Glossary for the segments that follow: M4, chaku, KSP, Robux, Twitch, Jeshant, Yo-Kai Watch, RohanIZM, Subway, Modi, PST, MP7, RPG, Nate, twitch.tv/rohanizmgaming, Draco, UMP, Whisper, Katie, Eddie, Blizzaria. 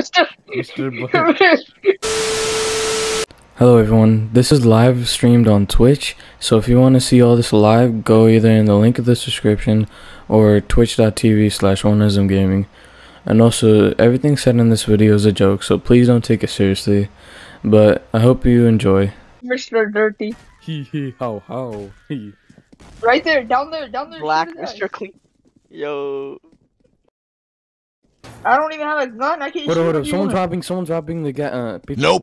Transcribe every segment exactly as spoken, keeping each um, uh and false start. Mister Mister Blair. Hello everyone, this is live streamed on Twitch, so if you want to see all this live, go either in the link of the description or twitch dot t v slash rohanizmgaming. And also, everything said in this video is a joke, so please don't take it seriously, but I hope you enjoy. Mister Dirty. Hee hee how how. He. Right there, down there, down there. Black Mister Clean. Yo. I don't even have a gun. I can't. Hold up, hold up. Someone's dropping. Someone's dropping the guy. Uh, nope.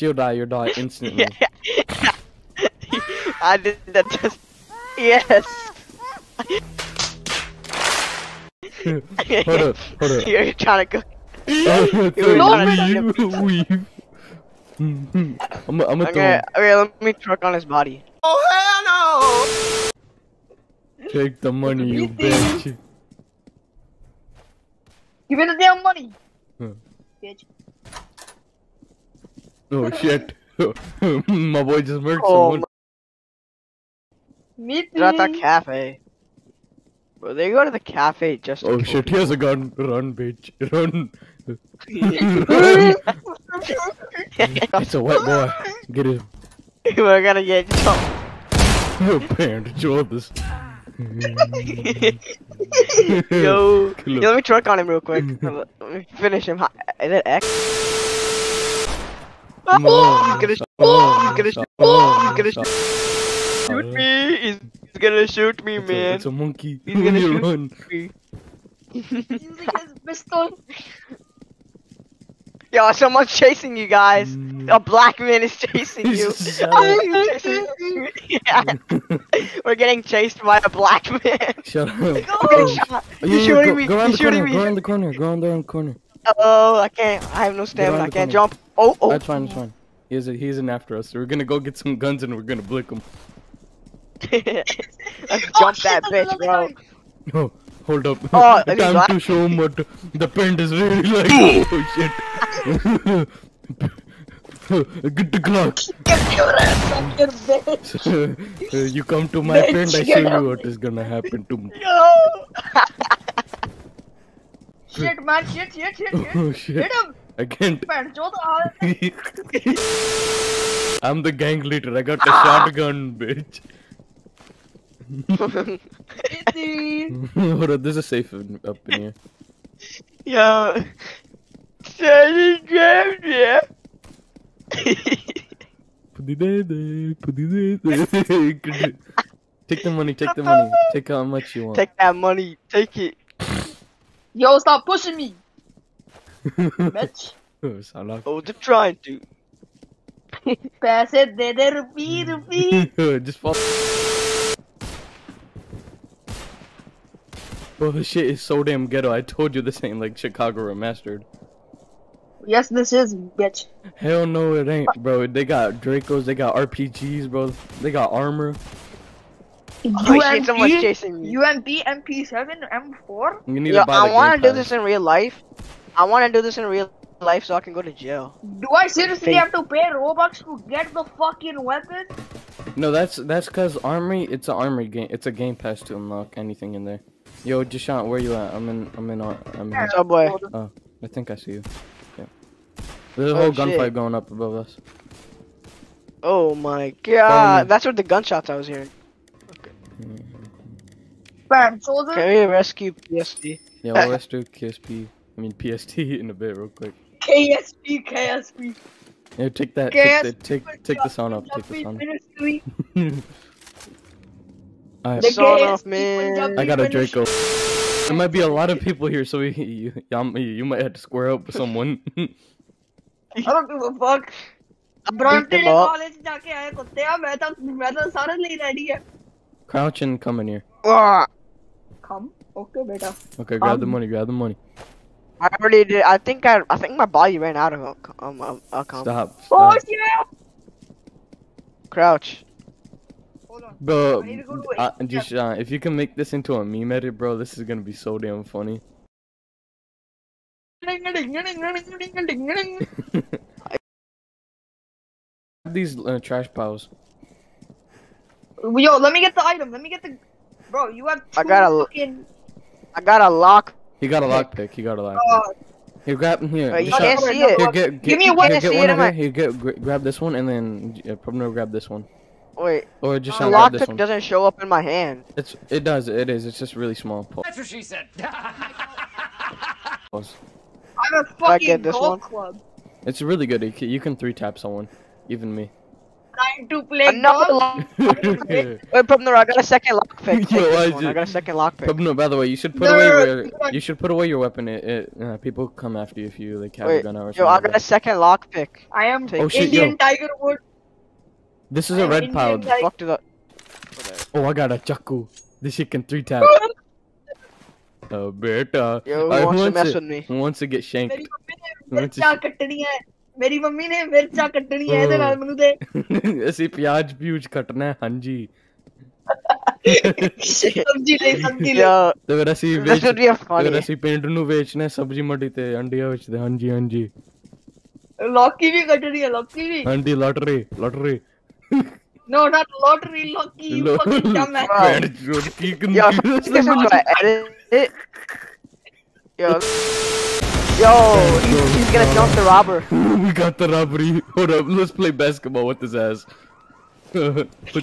You'll die. You'll die instantly. Yeah. I did that just. Yes. Hold up. Hold up. You're trying to go. Weave. I'm gonna. I'm gonna. Okay. Okay. Let me truck on his body. Oh hell no! Take the money, you bitch. Give me the damn money. Huh. Bitch. Oh shit. My boy just murdered oh, someone. Me too. At the cafe. Bro, they go to the cafe just to. Oh shit, people. He has a gun. Run, bitch. Run. Run. It's a wet boy. Get him. We're gonna get jumped. Your parents enjoy this. Yo, yeah, let me truck on him real quick. Let me finish him. Is it X? Mom, oh, he's gonna shoot. Oh, he's gonna shoot. Oh, he's gonna shoot me. He's gonna shoot me, man. It's a monkey. He's gonna shoot me. Yo, someone's chasing you guys. A black man is chasing you. Yeah. We're getting chased by a black man. Shut up. We're getting shot. You're shooting me. You're shooting me. Go around the corner. Go around the corner. Oh, I can't. I have no stamina. I can't jump. Oh, oh. That's fine. That's fine. He's a, he's in after us. So we're gonna go get some guns and we're gonna blick him. Let's jump that bitch, bro. No. Hold up. Oh, time to show him what the paint is really like. Oh shit. Get the clock. You come to my paint, I show you what is gonna happen to me. Shit man, shit, shit, shit, shit. Oh, shit. Hit him. I can't. I'm the gang leader, I got the shotgun, bitch. Hold on, there's a safe up in here. Yo, Shady grabbed ya. Put it in there, put it in there. Take the money, take the money, take how much you want. Take that money, take it. Yo, stop pushing me, bitch. Oh, they're trying to. Pass it, de de rupee rupee. Just fall. Bro, this shit is so damn ghetto. I told you this ain't like Chicago Remastered. Yes, this is, bitch. Hell no, it ain't, bro. They got Dracos, they got R P Gs, bro. They got armor. U M P, someone's chasing me. U M P, M P seven, M four? You need Yo, to buy I want to do this in real life. I want to do this in real life so I can go to jail. Do I seriously have to pay Robux to get the fucking weapon? No, that's that's because Armory, it's an Armory game. It's a game pass to unlock anything in there. Yo, Jeshant, where you at? I'm in, I'm in, I'm in. Subway. Oh, I think I see you. Okay. There's a whole oh, gunfight going up above us. Oh my god, that's what the gunshots I was hearing. Okay. Bam, soldier. Can we rescue P S T? Yeah, we'll rescue K S P. I mean P S T in a bit, real quick. K S P, K S P. Yeah, take that. K S P, take, take, take, take the sound off. Take the sound off. Right. Off, man. I got a Draco. There might be a lot of people here, so we, you, you might have to square up with someone. I don't give a fuck. Crouch and come in here. Come? Okay, beta. Okay, grab um, the money. Grab the money. I already did. I think I. I think my body ran out of um. um uh, Stop. Stop. Oh yeah. Crouch. Bro, uh, just, uh, if you can make this into a meme edit, bro, this is gonna be so damn funny. These uh, trash piles. Yo, let me get the item. Let me get the. Bro, you have two I got a fucking I got a lock. He got a lock pick. He got a lock. Oh. Here, grab here. Wait, you Jeshant, can't see it. Here, get, get, give me one here, to see one it. Here. Here, get, grab this one and then uh, probably grab this one. Wait. Or just lock pick doesn't show up in my hand. It's it does. It is. It's just really small. That's what she said. I'm a fucking golf club. It's really good. You can three tap someone, even me. Trying to play. Another lock. Wait, Pubner, I got a second lockpick. Yo, I, I got a second lockpick. Pubner, by the way, you should put no, away your no, no. you should put away your weapon. It, it uh, people come after you if you like have Wait, a gun or something. Yo, I got like a second lockpick. I am oh, shit, Indian yo. Tiger Wood. This is I a red pile. Fuck to the. Oh, I got a chaku. This shit can three tap. Oh, beta. Yo, who I wants to mess to, with me? Who wants to get shanked? मेरी mummy ने मिर्चा कटनी है तो नाल मनु दे ऐसी प्याज प्यूज कटना है हां जी सब्जी ले सब्जी ले तो रसी रसी पेंट नु बेचने सब्जी मंडी ते अंडिया बेचते हां जी हां जी लॉकी भी कटनी है लॉकी भी हां जी lottery lottery no not lottery lucky fucking dumb है लॉटरी की यो Yo, he's, he's gonna jump the robber. We got the robbery. Hold up, let's play basketball with his ass. Catch, let's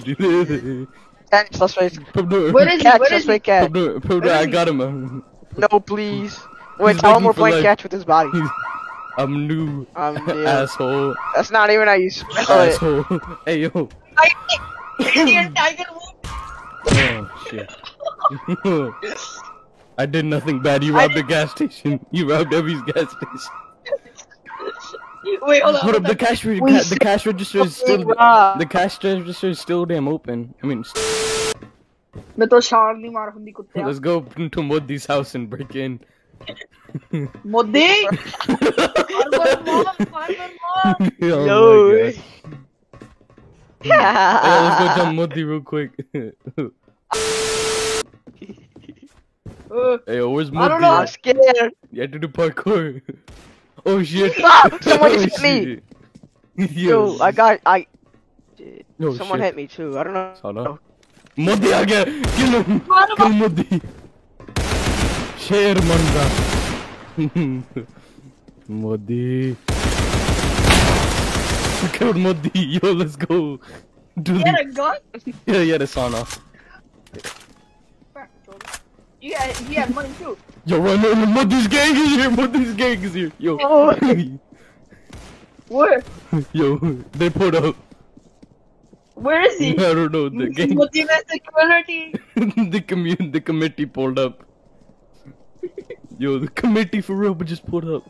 play. Where is catch, he? Where is he? Catch. Pablo, Pablo, I got him. No, please. Wait, he's tell him we're playing life. Catch with his body. I'm new. I'm new. Asshole. That's not even how you spell it. Asshole. Hey, yo. Indian Tiger Woods. Oh, shit. I did nothing bad. You robbed a gas station. You robbed Evie's gas station. Wait, hold on. Hold up. The cash, re ca the cash register is still. The cash register is still damn open. I mean. Let's go to Modi's house and break in. Modi. Yo. Yeah. Let's go to Modi real quick. Uh, hey, yo, where's Modi? I don't know, I'm scared. You had to do parkour. Oh shit. Ah, someone oh, hit me. Yes. Yo, I got. I. No, someone shit. hit me too. I don't know. Sana. Modi, I get. Kill him. Kill Modi. Share Manda. Modi. I killed Modi. Yo, let's go. Do you had a gun? Yeah, yeah, it's Sana. Yeah, he had money too. Yo, run, run, run, Modi's gang is here, Modi's gang is here. Yo. Oh. Where? Yo, they pulled up. Where is he? I don't know, the gang. Modi met the community. the, commun the committee pulled up. Yo, the committee for real, but just pulled up.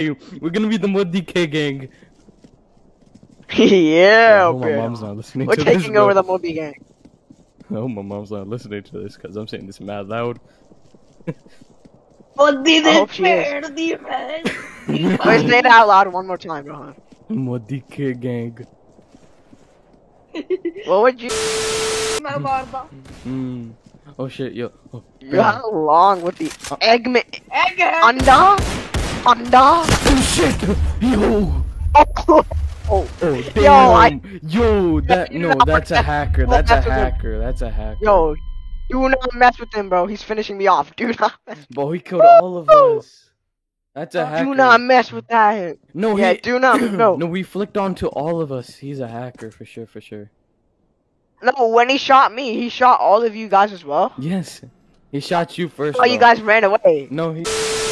Yo, we're gonna be the Modi K gang. yeah, yeah oh, my mom's not listening we're to taking this, over bro. the Modi gang. No, my mom's not listening to this because I'm saying this mad loud. Modi, they scared the fans. Wait, say it out loud one more time, Rohan. Modi K gang. What would you? My barba. Mm. Oh shit, yo. Oh, yo, how long with the uh, egg me? Egg. Anda. Anda. Oh shit. Yo. Oh. Oh, oh damn. Yo, I... Yo, that no, that's a hacker. That's a hacker. That's a hacker. Yo, do not mess with him, bro. He's finishing me off. Do not mess with him. Bro, he killed all of us. That's a hacker. Do not mess with that. No, yeah, he... do not. No, no, we flicked on to all of us. He's a hacker for sure, for sure. No, when he shot me, he shot all of you guys as well. Yes, he shot you first. Oh, bro. You guys ran away. No, he.